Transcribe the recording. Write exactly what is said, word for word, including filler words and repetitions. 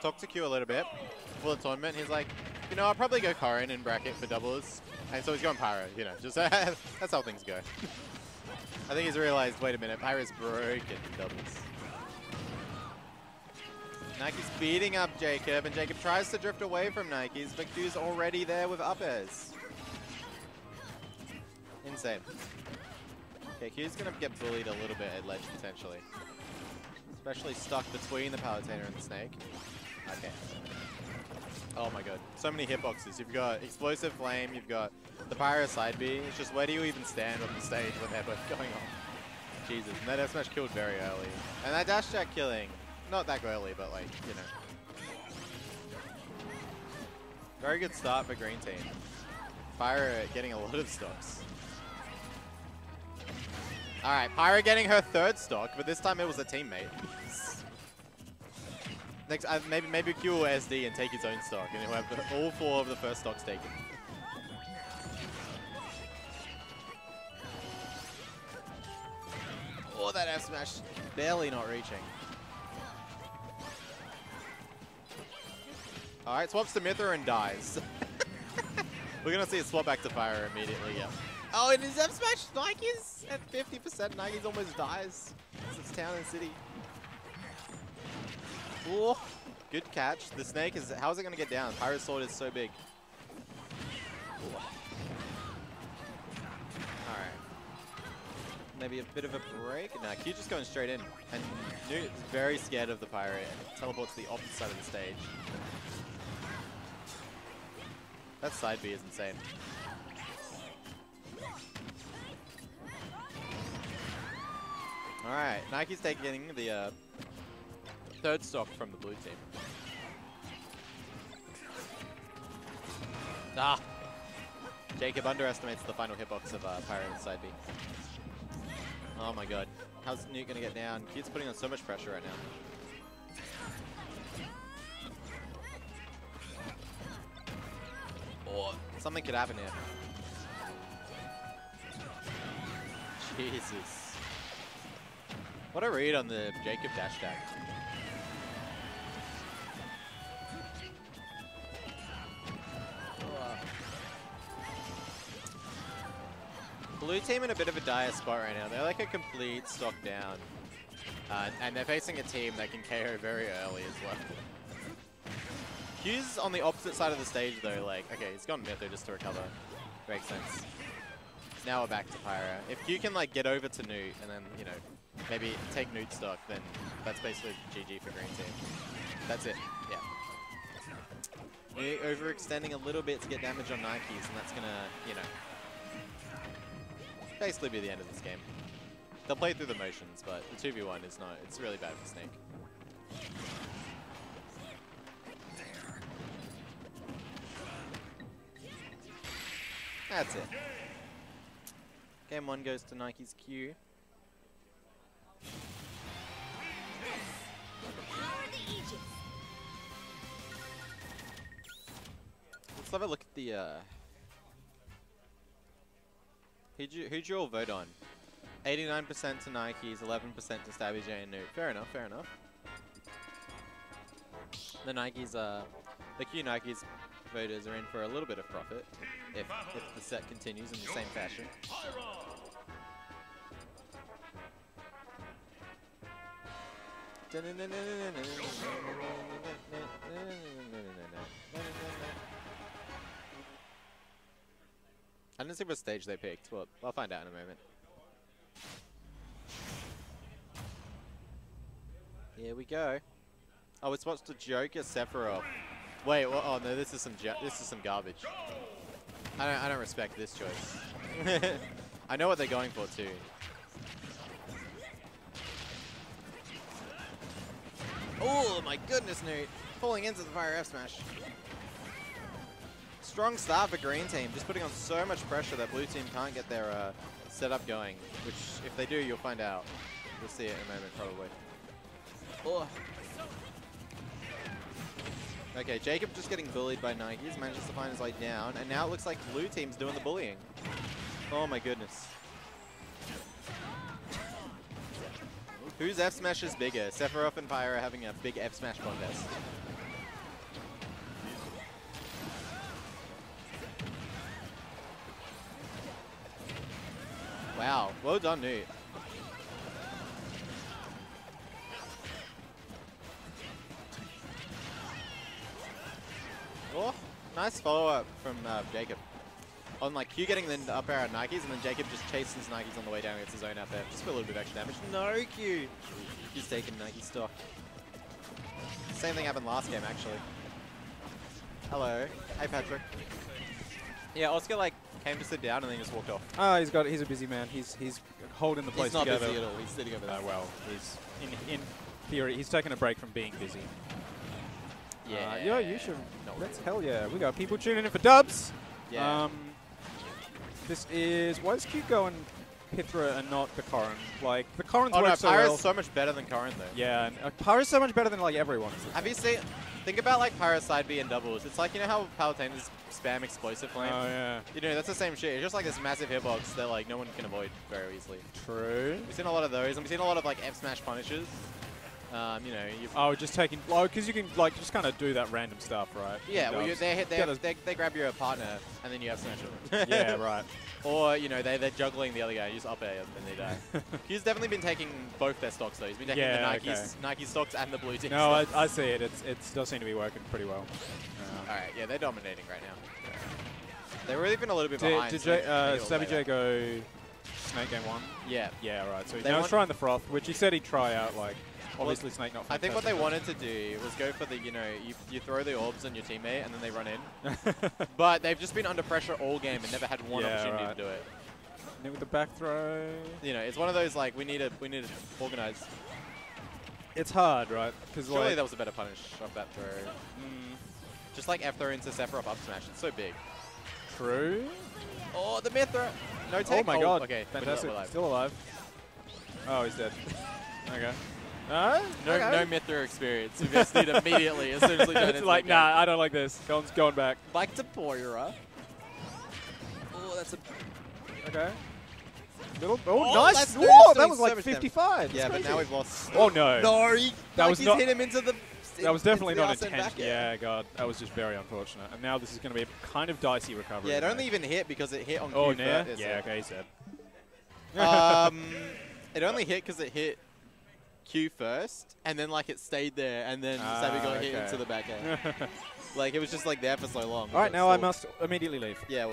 talked to Q a little bit for the tournament. He's like, you know, I'll probably go Corrin in bracket for doubles. And so he's going Pyra, you know, just that's how things go. I think he's realized, wait a minute, Pyra's broken in doubles. Nike's beating up Jacob, and Jacob tries to drift away from Nike's, but Q's already there with up airs. Insane. Okay, Q's gonna get bullied a little bit at ledge, potentially. Especially stuck between the Palutena and the Snake. Okay. Oh my god, so many hitboxes. You've got Explosive Flame, you've got the Pyra side B. It's just, where do you even stand on the stage when they're both going on? Jesus, and that dash smash killed very early. And that dash jack killing, not that early, but like, you know. Very good start for green team. Pyra getting a lot of stocks. Alright, Pyra getting her third stock, but this time it was a teammate. Next, uh, maybe maybe Q or S D and take his own stock, and he'll have the, all four of the first stocks taken. Oh, that F smash barely not reaching. All right, swaps to Mythra and dies. We're gonna see a swap back to Pyra immediately. Yeah. Oh, and his F smash Nikes at fifty percent. Nikes almost dies. It's town and city. Ooh, good catch. The Snake is, how is it going to get down? Pyra's sword is so big. Alright. Maybe a bit of a break. Nah, Q just going straight in. And Noot is very scared of the Pyra. Teleports to the opposite side of the stage. That side B is insane. Alright, Nike's taking the... Uh, Third stock from the blue team. Ah! Jacob underestimates the final hitbox of uh, Pyra and side B. Oh my god. How's Noot gonna get down? Q's putting on so much pressure right now. Oh, something could happen here. Jesus. What a read on the Jacob dash tag. Blue team in a bit of a dire spot right now. They're like a complete stock down. Uh, and they're facing a team that can K O very early as well. Q's on the opposite side of the stage though, like, okay, he's gone Mythra just to recover. Makes sense. Now we're back to Pyra. If Q can like get over to Noot and then, you know, maybe take Noot stock, then that's basically G G for green team. That's it, yeah. Noot overextending a little bit to get damage on Nikes, and that's gonna, you know, basically be the end of this game. They'll play through the motions, but the two v one is not, it's really bad for Snake. That's it. Game one goes to Nike's Q. Let's have a look at the, uh, Who'd you, who'd you all vote on? eighty-nine percent to Nikes, eleven percent to StabbyJ and Noot. Fair enough, fair enough. The Nikes, uh, the Q Nikes voters are in for a little bit of profit if, if the set continues in the same fashion. I didn't see what stage they picked. Well, I'll find out in a moment. Here we go. Oh, it's watched the Joker Sephiroth. Wait, well, oh no, this is some jo this is some garbage. I don't I don't respect this choice. I know what they're going for too. Oh my goodness, Noot falling into the Pyra F smash. Strong start for green team, just putting on so much pressure that blue team can't get their uh, setup going, which if they do, you'll find out. We'll see it in a moment, probably. Oh. Okay, Jacob just getting bullied by Nikes, manages to find his way down, and now it looks like blue team's doing the bullying. Oh my goodness. Whose F smash is bigger? Sephiroth and Pyra are having a big F smash contest. Wow, well done, Noot. Oh, nice follow-up from uh, Jacob. On like Q getting the up air on Nikes, and then Jacob just chases Nikes on the way down and gets his own up air. Just for a little bit of extra damage. No Q! He's taking Nike stock. Same thing happened last game, actually. Hello. Hey, Patrick. Yeah, Oscar like came to sit down and then just walked off. Oh, he's got. He's a busy man. He's he's holding the place together. He's not together. busy at all. He's sitting over there. Oh, well, he's in in theory. He's taking a break from being busy. Yeah. Uh, yeah, you should. No, that's hell yeah. We got people tuning in for dubs. Yeah. Um, this is why is Q going Pythra and not the Corrin? Like the Corrin's oh, work no, so well. Pyra's so much better than Corrin though. Yeah, and uh, Pyra's so much better than like everyone. Have you seen? Think about like Pyra side B and doubles. It's like, you know how Palutena's spam explosive flame? Oh yeah. You know, that's the same shit. It's just like this massive hitbox that like no one can avoid very easily. True. We've seen a lot of those, and we've seen a lot of like F smash punishes. Um, you know, you've oh, just taking blow because you can like just kind of do that random stuff, right? Yeah. Well, you, they hit they, they they grab your partner and then you have smash them. Yeah, right. Or you know they they're juggling the other guy. You just up air and they die. He's definitely been taking both their stocks though. He's been taking yeah, the Nike's okay. Nike stocks and the blue team. No, I, I see it. It's it does seem to be working pretty well. Uh, All right. Yeah, they're dominating right now. They've really been a little bit did, behind. Did so uh, StabbyJ go Snake game one? Yeah. Yeah. Right. So he's now trying the froth, which he said he'd try out like. Obviously, Snake not. I think what they wanted to do was go for the, you know, you, you throw the orbs on your teammate and then they run in. But they've just been under pressure all game and never had one yeah, opportunity right. to do it. And then with the back throw. You know, it's one of those like we need to we need to organize. It's hard, right? Because surely like that was a better punish off that throw. Mm. Just like F throw into Sephiroth up smash. It's so big. True. Oh, the Mythra. No take. Oh my oh, god. Okay, fantastic. Alive. Still alive. Oh, he's dead. Okay. Uh, no, okay. no Mythra experience. We just need immediately as soon as we turn into like, nah, I don't like this. Colin's going back. Back to Pyra. Oh, that's a... Okay. Little, oh, oh, nice! Whoa, that was like fifty-five. Yeah, but now we've lost... Oh, no. No, he, that was not, hit him into the... That was definitely not intentional. Yeah, God, that was just very unfortunate. And now this is going to be a kind of dicey recovery. Yeah, it only even hit because it hit on... Oh, yeah? Yeah, okay, he's dead. Um, it only hit because it hit... Q first, and then like it stayed there, and then uh, Sabby got okay. hit into the back end. Like it was just like there for so long. All right, now I must immediately leave. Yeah. Well